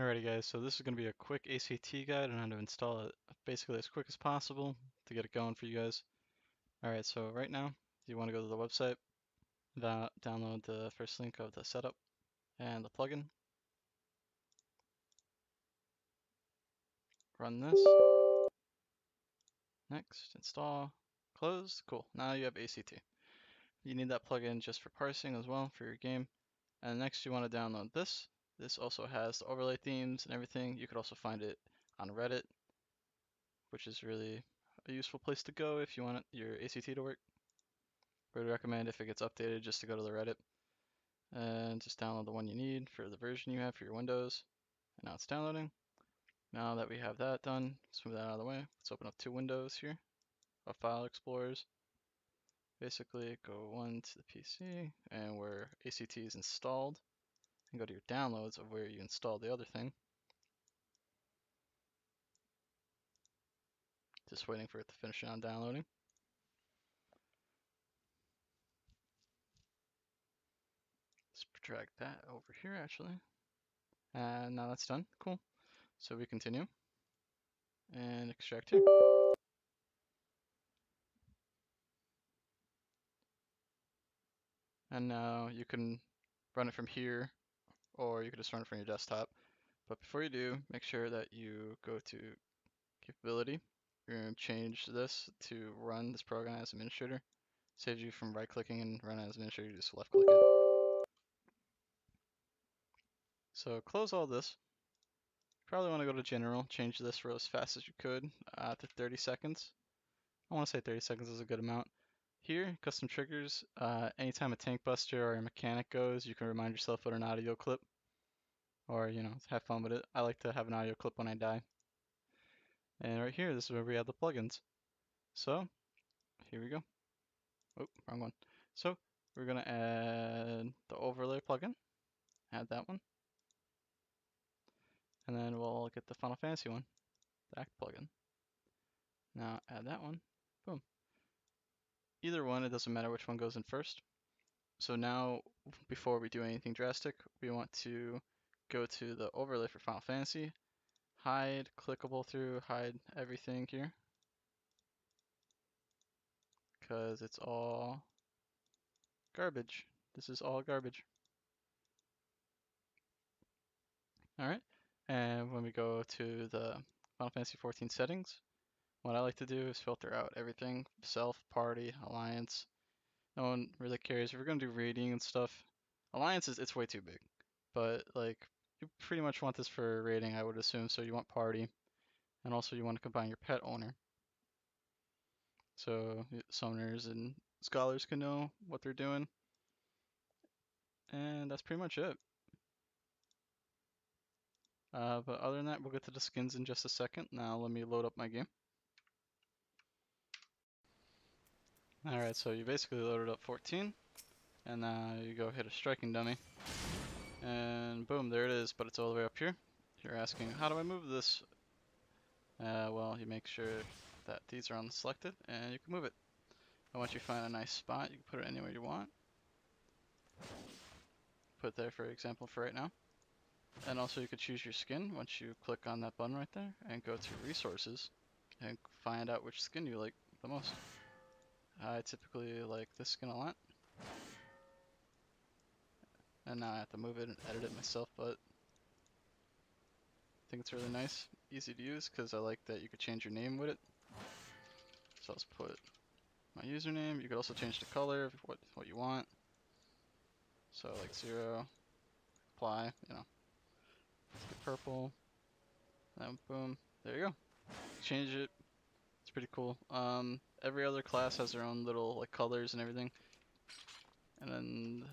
Alrighty guys, so this is going to be a quick ACT guide on how to install it basically as quick as possible to get it going for you guys. Alright, so right now you want to go to the website, download the first link of the setup and the plugin. Run this. Next, install, close, cool. Now you have ACT. You need that plugin just for parsing as well for your game. And next you want to download this. This also has the overlay themes and everything. You could also find it on Reddit, which is really a useful place to go if you want your ACT to work. I would recommend if it gets updated just to go to the Reddit and just download the one you need for the version you have for your Windows. And now it's downloading. Now that we have that done, let's move that out of the way. Let's open up two windows here of file explorers. Basically go one to the PC and where ACT is installed. And go to your downloads of where you installed the other thing. Just waiting for it to finish on downloading. Let's drag that over here actually. And now that's done, cool. So we continue and extract here. And now you can run it from here, or you could just run it from your desktop. But before you do, make sure that you go to capability. You're going to change this to run this program as administrator. Saves you from right clicking and run as administrator, you just left click it. So close all this. Probably want to go to general, change this row as fast as you could to 30 seconds. I want to say 30 seconds is a good amount. Here, custom triggers, anytime a tank buster or a mechanic goes, you can remind yourself with an audio clip. Or, you know, have fun with it. I like to have an audio clip when I die. And right here, this is where we add the plugins. So, here we go. Oh, wrong one. So, we're going to add the overlay plugin. Add that one. And then we'll get the Final Fantasy one, the ACT plugin. Now, add that one. Boom. Either one, it doesn't matter which one goes in first. So now, before we do anything drastic, we want to go to the overlay for Final Fantasy, hide clickable through, hide everything here, because it's all garbage. This is all garbage. All right, and when we go to the Final Fantasy XIV settings, what I like to do is filter out everything, self, party, alliance. No one really cares. If we're going to do raiding and stuff, alliances, it's way too big. But like, you pretty much want this for raiding, I would assume. So you want party, and also you want to combine your pet owner. So summoners and scholars can know what they're doing. And that's pretty much it. But other than that, we'll get to the skins in just a second. Now let me load up my game. Alright, so you basically loaded up 14, and now you go hit a striking dummy, and boom, there it is, but it's all the way up here. You're asking, how do I move this? Well, you make sure that these are unselected, and you can move it. And once you find a nice spot, you can put it anywhere you want. Put it there, for example, for right now. And also you could choose your skin once you click on that button right there, and go to resources, and find out which skin you like the most. I typically like this skin a lot, and now I have to move it and edit it myself, but I think it's really nice, easy to use, because I like that you could change your name with it. So let's put my username. You could also change the color of what you want, so like 0, apply, you know, let's get purple, and boom, there you go, change it. It's pretty cool. Every other class has their own little like colors and everything. And then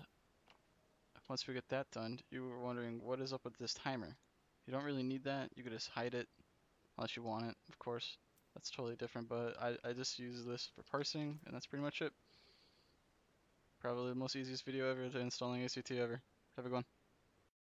once we get that done, you were wondering what is up with this timer. You don't really need that. You could just hide it unless you want it, of course. That's totally different, but I just use this for parsing, and that's pretty much it. Probably the most easiest video ever to installing ACT ever. Have a good one.